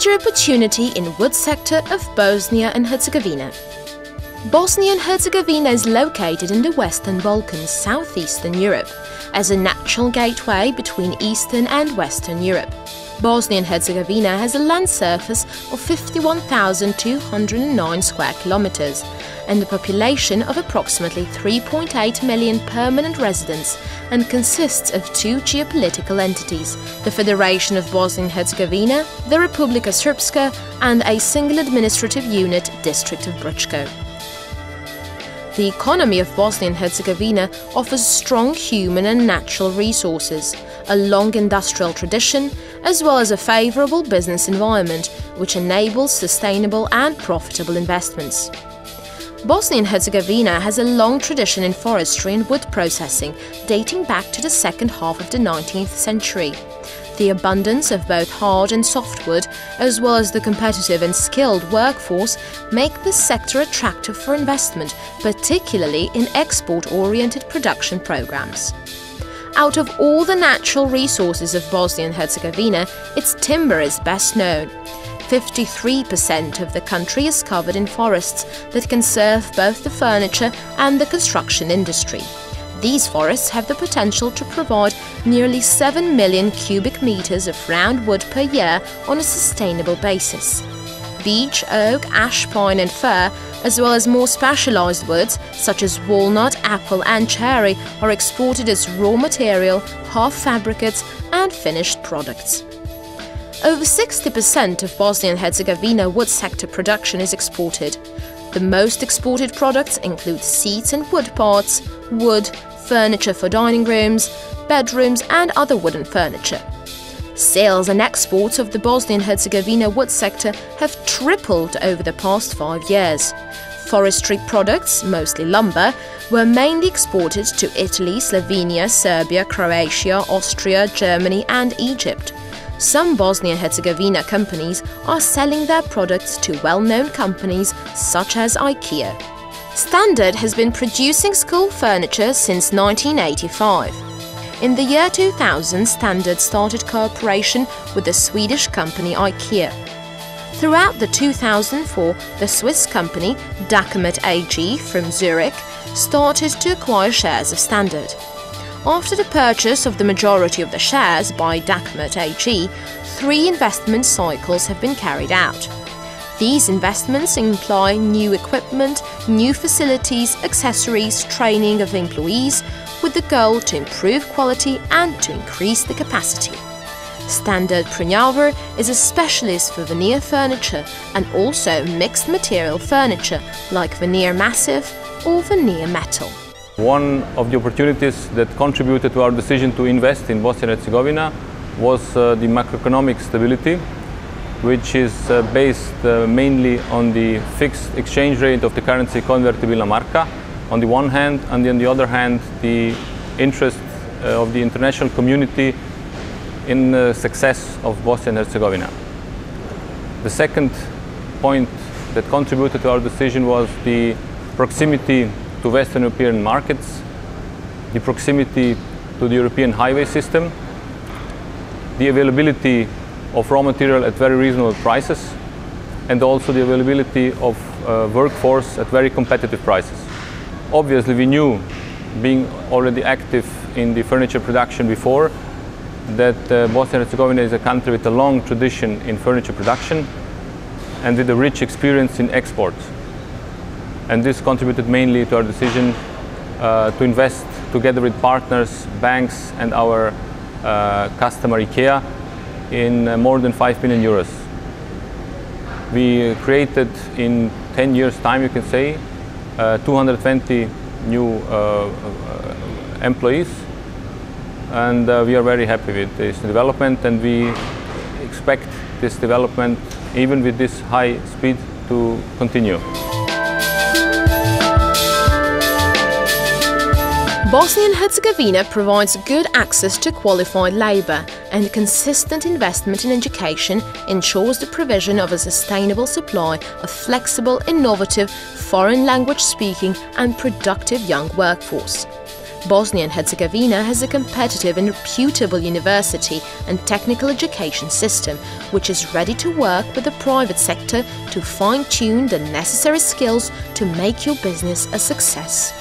major opportunity in wood sector of Bosnia and Herzegovina. Bosnia and Herzegovina is located in the Western Balkans, southeastern Europe, as a natural gateway between Eastern and Western Europe. Bosnia and Herzegovina has a land surface of 51,209 square kilometers and a population of approximately 3.8 million permanent residents, and consists of two geopolitical entities, the Federation of Bosnia and Herzegovina, the Republika Srpska, and a single administrative unit, district of Brčko. The economy of Bosnia and Herzegovina offers strong human and natural resources, a long industrial tradition, as well as a favorable business environment, which enables sustainable and profitable investments. Bosnia and Herzegovina has a long tradition in forestry and wood processing, dating back to the second half of the 19th century. The abundance of both hard and soft wood, as well as the competitive and skilled workforce, make this sector attractive for investment, particularly in export-oriented production programs. Out of all the natural resources of Bosnia and Herzegovina, its timber is best known. 53% of the country is covered in forests that can serve both the furniture and the construction industry. These forests have the potential to provide nearly 7 million cubic meters of round wood per year on a sustainable basis. Beech, oak, ash, pine and fir, as well as more specialized woods such as walnut, apple and cherry, are exported as raw material, half-fabricates and finished products. Over 60% of Bosnia and Herzegovina wood sector production is exported. The most exported products include seats and wood parts, wood, furniture for dining rooms, bedrooms and other wooden furniture. Sales and exports of the Bosnia and Herzegovina wood sector have tripled over the past 5 years. Forestry products, mostly lumber, were mainly exported to Italy, Slovenia, Serbia, Croatia, Austria, Germany and Egypt. Some Bosnia and Herzegovina companies are selling their products to well-known companies such as IKEA. Standard has been producing school furniture since 1985. In the year 2000, Standard started cooperation with the Swedish company IKEA. Throughout the 2004, the Swiss company Dacomet AG from Zurich started to acquire shares of Standard. After the purchase of the majority of the shares by Dacomet AG, 3 investment cycles have been carried out. These investments imply new equipment, new facilities, accessories, training of employees, with the goal to improve quality and to increase the capacity. Standard Prnjavor is a specialist for veneer furniture and also mixed material furniture like veneer massive or veneer metal. One of the opportunities that contributed to our decision to invest in Bosnia and Herzegovina was the macroeconomic stability, which is based mainly on the fixed exchange rate of the currency konvertibilna marca on the one hand, and on the other hand the interest of the international community in the success of Bosnia and Herzegovina. The second point that contributed to our decision was the proximity to Western European markets, the proximity to the European highway system, the availability of raw material at very reasonable prices, and also the availability of workforce at very competitive prices. Obviously we knew, being already active in the furniture production before, that Bosnia and Herzegovina is a country with a long tradition in furniture production and with a rich experience in exports. And this contributed mainly to our decision to invest together with partners, banks and our customer IKEA in more than 5 million euros. We created in 10 years time, you can say, 220 new employees, and we are very happy with this development, and we expect this development, even with this high speed, to continue. Bosnia and Herzegovina provides good access to qualified labour, and consistent investment in education ensures the provision of a sustainable supply of flexible, innovative, foreign language speaking and productive young workforce. Bosnia and Herzegovina has a competitive and reputable university and technical education system, which is ready to work with the private sector to fine-tune the necessary skills to make your business a success.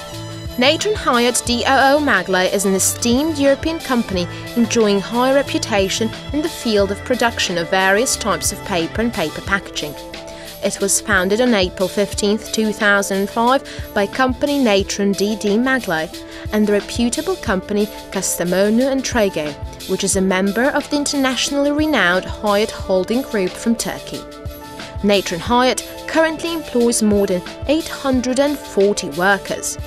Natron-Hayat DOO Maglaj is an esteemed European company enjoying high reputation in the field of production of various types of paper and paper packaging. It was founded on April 15, 2005 by company Natron DD Maglaj and the reputable company Kastamonu and Trego, which is a member of the internationally renowned Hayat Holding Group from Turkey. Natron-Hayat currently employs more than 840 workers.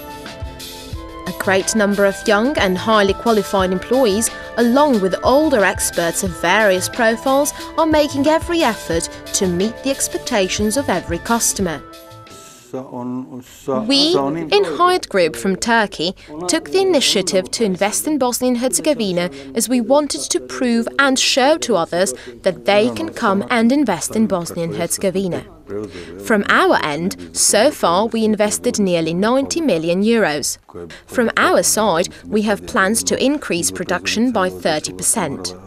A great number of young and highly qualified employees, along with older experts of various profiles, are making every effort to meet the expectations of every customer. We, in Hayat Group from Turkey, took the initiative to invest in Bosnia and Herzegovina as we wanted to prove and show to others that they can come and invest in Bosnia and Herzegovina. From our end, so far we invested nearly 90 million euros. From our side, we have plans to increase production by 30%.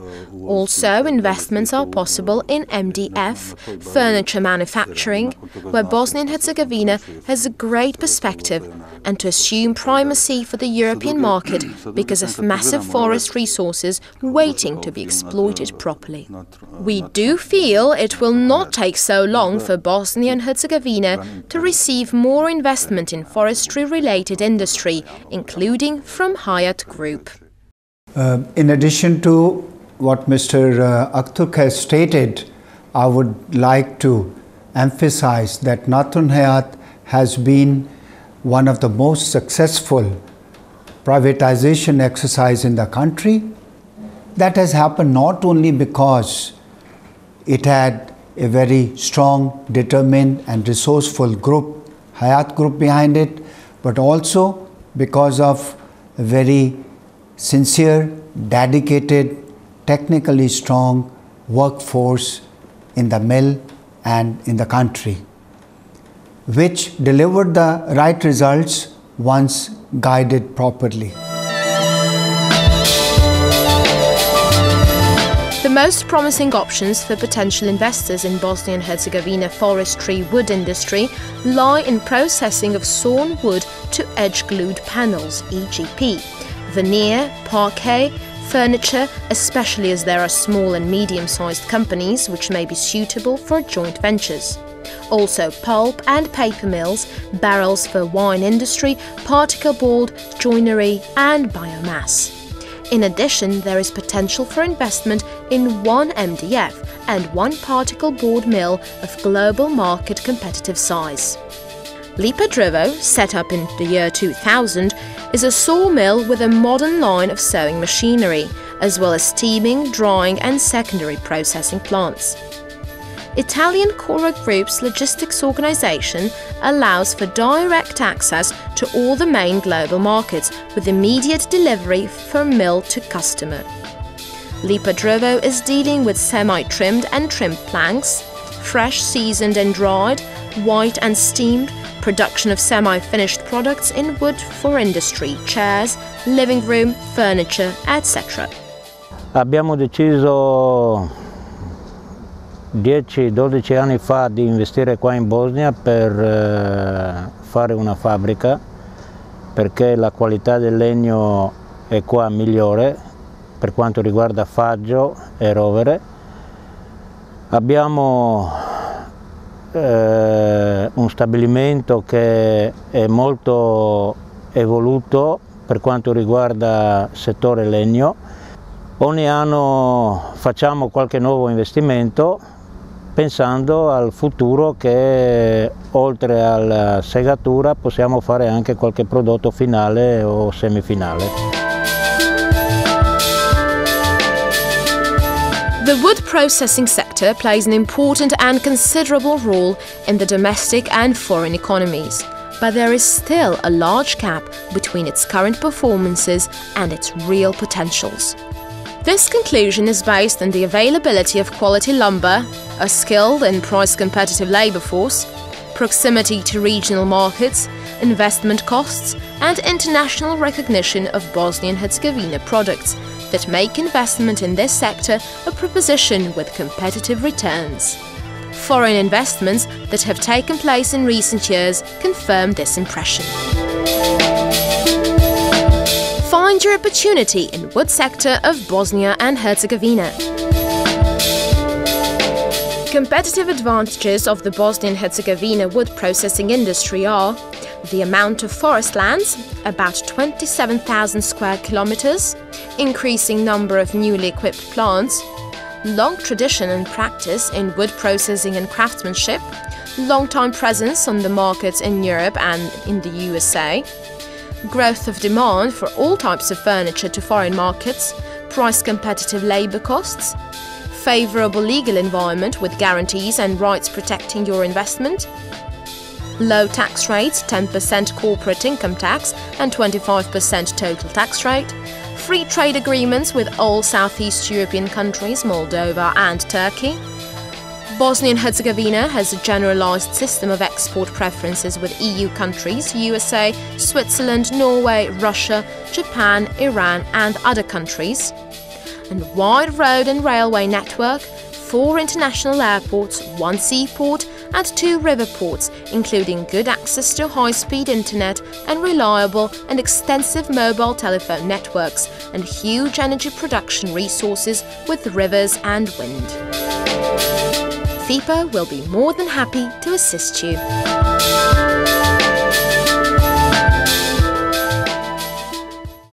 Also, investments are possible in MDF, furniture manufacturing, where Bosnia and Herzegovina has a great perspective, and to assume primacy for the European market because of massive forest resources waiting to be exploited properly. We do feel it will not take so long for Bosnia and Herzegovina to receive more investment in forestry-related industry, including from Hayat Group. In addition to what Mr. Akturk has stated, I would like to emphasize that Natron-Hayat has been one of the most successful privatization exercises in the country. That has happened not only because it had a very strong, determined and resourceful group, Hayat Group, behind it, but also because of a very sincere, dedicated, technically strong workforce in the mill and in the country, which delivered the right results once guided properly. The most promising options for potential investors in Bosnia and Herzegovina forestry wood industry lie in processing of sawn wood to edge-glued panels, EGP, veneer, parquet, furniture, especially as there are small and medium-sized companies which may be suitable for joint ventures. Also pulp and paper mills, barrels for wine industry, particle board, joinery and biomass. In addition, there is potential for investment in one MDF and one particle board mill of global market competitive size. Lipa Drivo, set up in the year 2000, is a sawmill with a modern line of sewing machinery, as well as steaming, drying and secondary processing plants. Italian Cora Group's logistics organization allows for direct access to all the main global markets with immediate delivery from mill to customer. Lipa Drivo is dealing with semi-trimmed and trimmed planks, fresh, seasoned and dried, white and steamed, production of semi-finished products in wood for industry, chairs, living room, furniture, etc. Abbiamo deciso 10-12 anni fa di investire qua in Bosnia per fare una fabbrica, perché la qualità del legno è qua migliore per quanto riguarda faggio e rovere. Abbiamo un stabilimento che è molto evoluto per quanto riguarda il settore legno. Ogni anno facciamo qualche nuovo investimento pensando al futuro, che oltre alla segatura possiamo fare anche qualche prodotto finale o semifinale. The wood processing sector plays an important and considerable role in the domestic and foreign economies, but there is still a large gap between its current performances and its real potentials. This conclusion is based on the availability of quality lumber, a skilled and price-competitive labour force, proximity to regional markets, investment costs and international recognition of Bosnia and Herzegovina products that make investment in this sector a proposition with competitive returns. Foreign investments that have taken place in recent years confirm this impression. Find your opportunity in wood sector of Bosnia and Herzegovina. Competitive advantages of the Bosnia and Herzegovina wood processing industry are the amount of forest lands, about 27,000 square kilometers, increasing number of newly equipped plants, long tradition and practice in wood processing and craftsmanship, long-time presence on the markets in Europe and in the USA, growth of demand for all types of furniture to foreign markets, price-competitive labor costs, favorable legal environment with guarantees and rights protecting your investment, low tax rates, 10% corporate income tax and 25% total tax rate, free trade agreements with all Southeast European countries, Moldova and Turkey. Bosnia and Herzegovina has a generalized system of export preferences with EU countries, USA, Switzerland, Norway, Russia, Japan, Iran and other countries. And wide road and railway network, 4 international airports, 1 seaport and 2 river ports, including good access to high-speed internet and reliable and extensive mobile telephone networks, and huge energy production resources with rivers and wind. FIPA will be more than happy to assist you.